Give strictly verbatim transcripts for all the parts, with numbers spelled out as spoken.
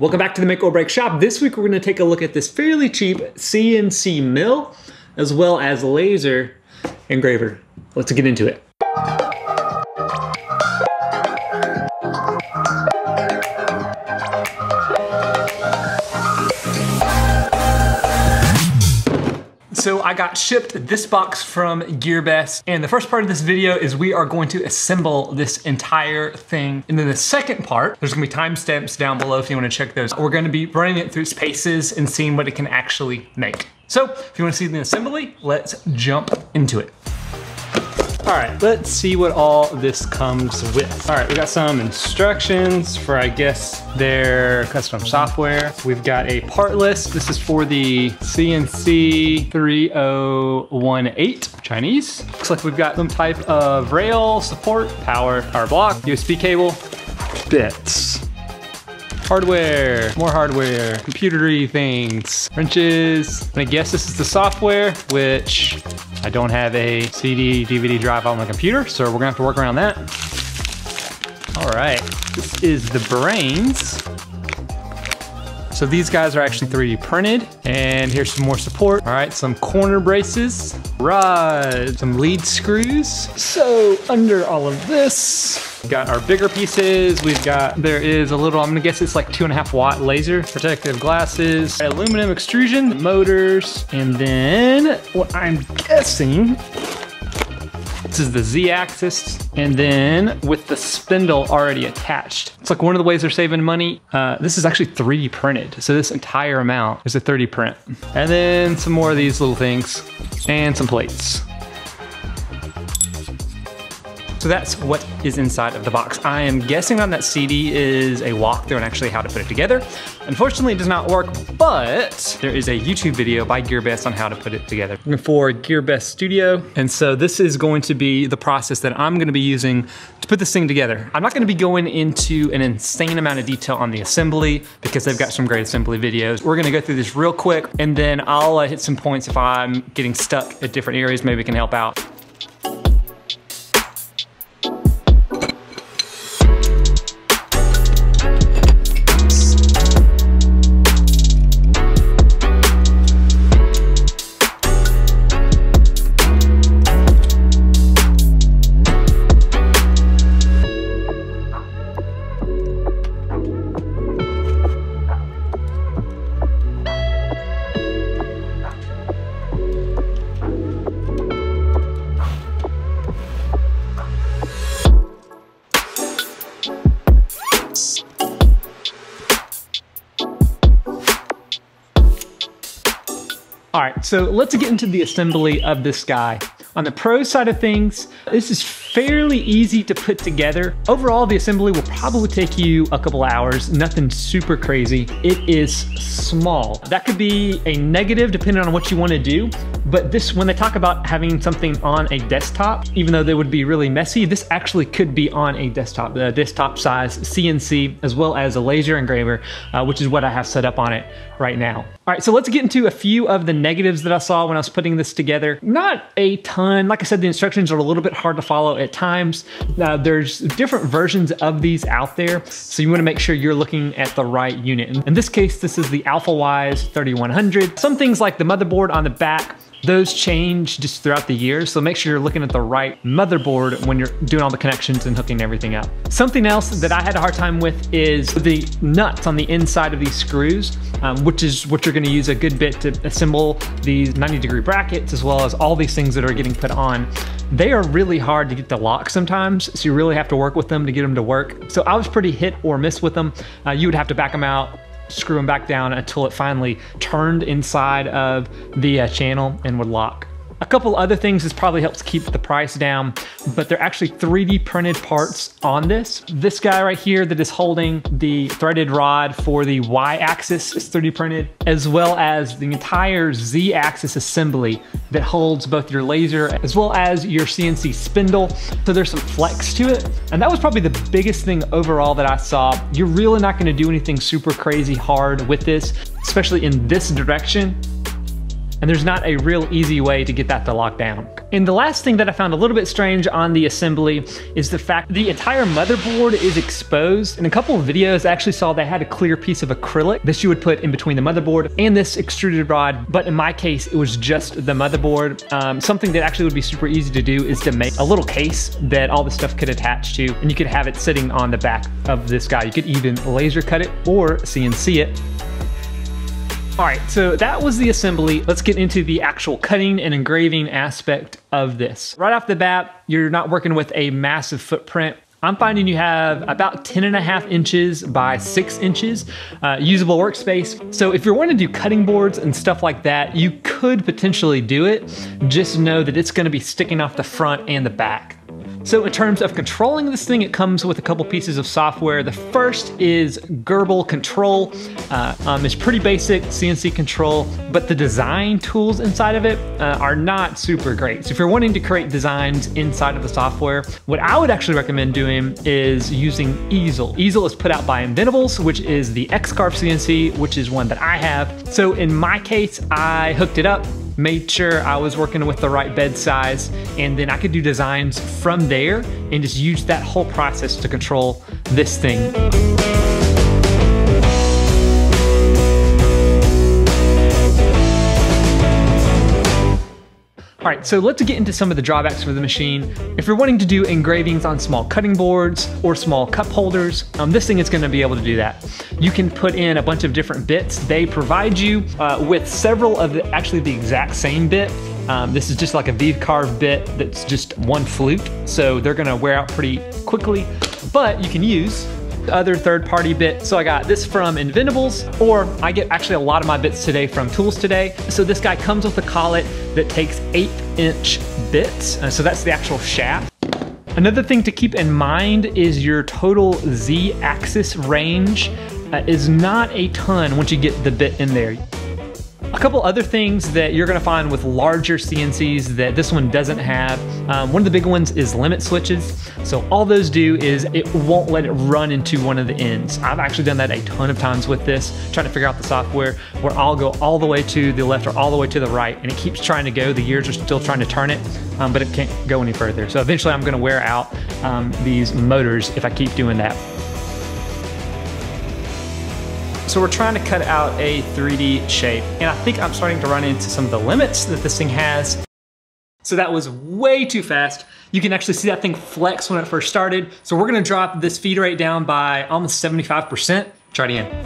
Welcome back to the Make or Break Shop. This week we're going to take a look at this fairly cheap C N C mill as well as laser engraver. Let's get into it. So I got shipped this box from Gearbest, and the first part of this video is we are going to assemble this entire thing. And then the second part, there's gonna be timestamps down below if you wanna check those. We're gonna be running it through spaces and seeing what it can actually make. So if you wanna see the assembly, let's jump into it. All right, let's see what all this comes with. All right, we got some instructions for, I guess, their custom software. We've got a part list. This is for the C N C thirty oh eighteen Chinese. Looks like we've got some type of rail, support, power, power block, U S B cable, bits. Hardware, more hardware, computery things, wrenches. And I guess this is the software, which I don't have a C D, D V D drive on my computer, so we're gonna have to work around that. All right, this is the brains. So these guys are actually three D printed, and here's some more support. All right, some corner braces, rods, some lead screws. So under all of this, we've got our bigger pieces. We've got, there is a little, I'm gonna guess it's like two and a half watt laser, protective glasses, aluminum extrusion, motors, and then what I'm guessing, this is the Z axis. And then with the spindle already attached. It's like one of the ways they're saving money. Uh, this is actually three D printed. So this entire amount is a three D print. And then some more of these little things and some plates. So that's what is inside of the box. I am guessing on that C D is a walkthrough on actually how to put it together. Unfortunately, it does not work, but there is a YouTube video by Gearbest on how to put it together for Gearbest Studio. And so this is going to be the process that I'm gonna be using to put this thing together. I'm not gonna be going into an insane amount of detail on the assembly because they've got some great assembly videos. We're gonna go through this real quick, and then I'll uh, hit some points if I'm getting stuck at different areas, maybe we can help out. All right, so let's get into the assembly of this guy. On the pro side of things, this is fairly easy to put together. Overall, the assembly will probably take you a couple hours, nothing super crazy. It is small. That could be a negative depending on what you want to do, but this, when they talk about having something on a desktop, even though they would be really messy, this actually could be on a desktop, the desktop size C N C, as well as a laser engraver, uh, which is what I have set up on it right now. All right, so let's get into a few of the negatives that I saw when I was putting this together. Not a ton. Like I said, the instructions are a little bit hard to follow at times. Now, there's different versions of these out there, so you want to make sure you're looking at the right unit. In this case, this is the Alpha Wise thirty-one hundred. Some things like the motherboard on the back, those change just throughout the year, so make sure you're looking at the right motherboard when you're doing all the connections and hooking everything up. Something else that I had a hard time with is the nuts on the inside of these screws, um, which is what you're gonna use a good bit to assemble these ninety degree brackets, as well as all these things that are getting put on. They are really hard to get to lock sometimes, so you really have to work with them to get them to work. So I was pretty hit or miss with them. Uh, you would have to back them out, screw them back down until it finally turned inside of the uh, channel and would lock. A couple other things, this probably helps keep the price down, but they're actually three D printed parts on this. This guy right here that is holding the threaded rod for the Y axis is three D printed, as well as the entire Z axis assembly that holds both your laser as well as your C N C spindle. So there's some flex to it. And that was probably the biggest thing overall that I saw. You're really not gonna do anything super crazy hard with this, especially in this direction. and there's not a real easy way to get that to lock down. And the last thing that I found a little bit strange on the assembly is the fact the entire motherboard is exposed. In a couple of videos, I actually saw they had a clear piece of acrylic that you would put in between the motherboard and this extruded rod, but in my case, it was just the motherboard. Um, something that actually would be super easy to do is to make a little case that all the stuff could attach to, and you could have it sitting on the back of this guy. You could even laser cut it or C N C it. All right, so that was the assembly. Let's get into the actual cutting and engraving aspect of this. Right off the bat, you're not working with a massive footprint. I'm finding you have about ten and a half inches by six inches uh, usable workspace. So if you're wanting to do cutting boards and stuff like that, you could potentially do it. Just know that it's gonna be sticking off the front and the back. So in terms of controlling this thing, it comes with a couple pieces of software. The first is Gerbil Control. Uh, um, it's pretty basic C N C control, but the design tools inside of it uh, are not super great. So if you're wanting to create designs inside of the software, what I would actually recommend doing is using easel. Easel is put out by Inventables, which is the X-Carve C N C, which is one that I have. So in my case, I hooked it up, made sure I was working with the right bed size, and then I could do designs from there and just use that whole process to control this thing. All right, so let's get into some of the drawbacks for the machine. If you're wanting to do engravings on small cutting boards or small cup holders, um, this thing is gonna be able to do that. You can put in a bunch of different bits. They provide you uh, with several of the, actually the exact same bit. Um, this is just like a V-carve bit that's just one flute, so they're gonna wear out pretty quickly, but you can use other third-party bit. So I got this from Inventables, or I get actually a lot of my bits today from Tools Today. So this guy comes with a collet that takes eight inch bits. Uh, so that's the actual shaft. Another thing to keep in mind is your total Z axis range uh, is not a ton once you get the bit in there. A couple other things that you're gonna find with larger C N Cs that this one doesn't have. Um, one of the big ones is limit switches. So all those do is it won't let it run into one of the ends. I've actually done that a ton of times with this, trying to figure out the software, where I'll go all the way to the left or all the way to the right, and it keeps trying to go. The gears are still trying to turn it, um, but it can't go any further. So eventually I'm gonna wear out um, these motors if I keep doing that. So we're trying to cut out a three D shape, and I think I'm starting to run into some of the limits that this thing has. So that was way too fast. You can actually see that thing flex when it first started. So we're gonna drop this feed rate down by almost seventy-five percent. Try it again.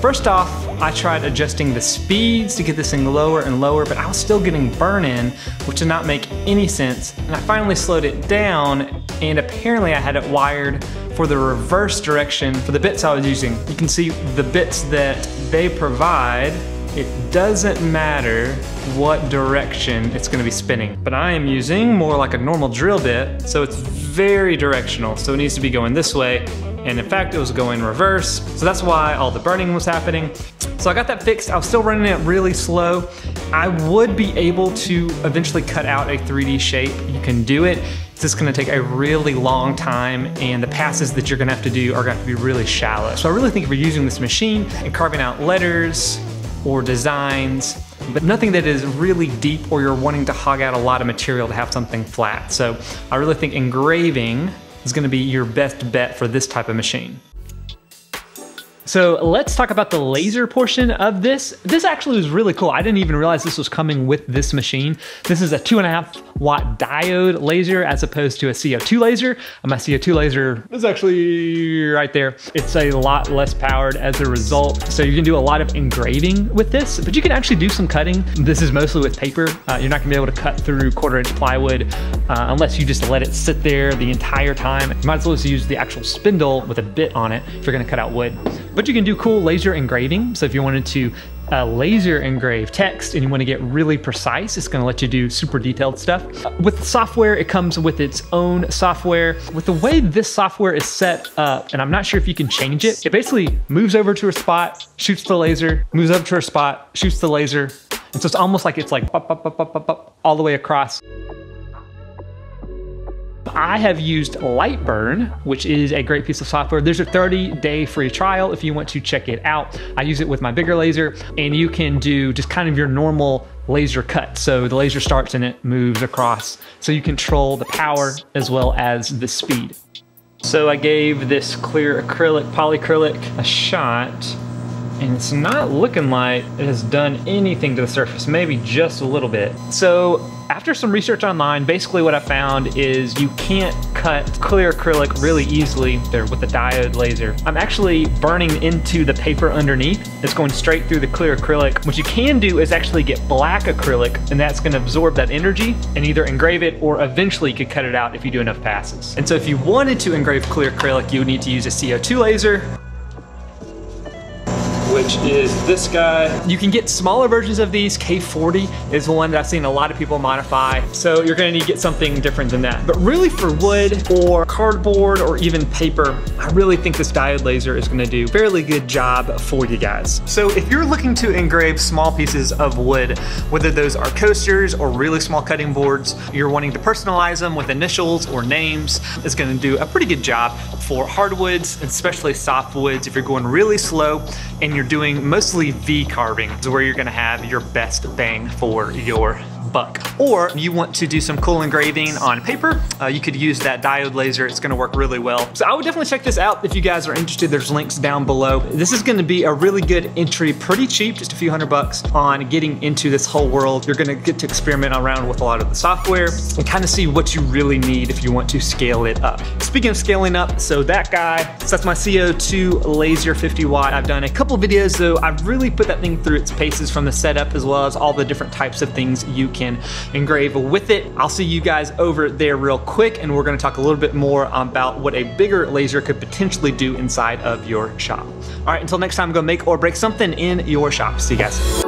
First off, I tried adjusting the speeds to get this thing lower and lower, but I was still getting burn-in, which did not make any sense. And I finally slowed it down, and apparently I had it wired for the reverse direction for the bits I was using. You can see the bits that they provide, it doesn't matter what direction it's gonna be spinning. But I am using more like a normal drill bit, so it's very directional. So it needs to be going this way, and in fact, it was going reverse. So that's why all the burning was happening. So I got that fixed. I was still running it really slow. I would be able to eventually cut out a three D shape. You can do it. It's just gonna take a really long time, and the passes that you're gonna have to do are gonna have to be really shallow. So I really think if you're using this machine and carving out letters or designs, but nothing that is really deep or you're wanting to hog out a lot of material to have something flat. So I really think engraving is gonna be your best bet for this type of machine. So let's talk about the laser portion of this. This actually was really cool. I didn't even realize this was coming with this machine. This is a two and a half watt diode laser as opposed to a C O two laser. My C O two laser is actually right there. It's a lot less powered as a result. So you can do a lot of engraving with this, but you can actually do some cutting. This is mostly with paper. Uh, you're not gonna be able to cut through quarter inch plywood uh, unless you just let it sit there the entire time. You might as well just use the actual spindle with a bit on it if you're gonna cut out wood. But you can do cool laser engraving. So if you wanted to uh, laser engrave text and you wanna get really precise, it's gonna let you do super detailed stuff. With the software, it comes with its own software. With the way this software is set up, and I'm not sure if you can change it, it basically moves over to a spot, shoots the laser, moves up to a spot, shoots the laser. And so it's almost like it's like pop, pop, pop, pop, pop, pop, all the way across. I have used Lightburn, which is a great piece of software. There's a thirty day free trial if you want to check it out. I use it with my bigger laser, and you can do just kind of your normal laser cut. So the laser starts and it moves across. So you control the power as well as the speed. So I gave this clear acrylic, polyacrylic, a shot, and it's not looking like it has done anything to the surface, maybe just a little bit. So after some research online, basically what I found is you can't cut clear acrylic really easily there with a diode laser. I'm actually burning into the paper underneath. It's going straight through the clear acrylic. What you can do is actually get black acrylic, and that's gonna absorb that energy and either engrave it, or eventually you could cut it out if you do enough passes. And so if you wanted to engrave clear acrylic, you would need to use a C O two laser, which is this guy. You can get smaller versions of these. K forty is one that I've seen a lot of people modify. So you're gonna need to get something different than that. But really for wood or cardboard or even paper, I really think this diode laser is gonna do a fairly good job for you guys. So if you're looking to engrave small pieces of wood, whether those are coasters or really small cutting boards, you're wanting to personalize them with initials or names, it's gonna do a pretty good job for hardwoods, especially softwoods. If you're going really slow and you're doing mostly V carving, is where you're gonna have your best bang for your buck. Or you want to do some cool engraving on paper, uh, you could use that diode laser. It's gonna work really well. So I would definitely check this out if you guys are interested. There's links down below. This is gonna be a really good entry, pretty cheap, just a few hundred bucks on getting into this whole world. You're gonna get to experiment around with a lot of the software and kind of see what you really need if you want to scale it up. Speaking of scaling up, so that guy, so that's my C O two laser fifty watt. I've done a couple videos though. I've really put that thing through its paces from the setup as well as all the different types of things you can engrave with it. I'll see you guys over there real quick, and we're gonna talk a little bit more about what a bigger laser could potentially do inside of your shop. All right, until next time, go make or break something in your shop. See you guys.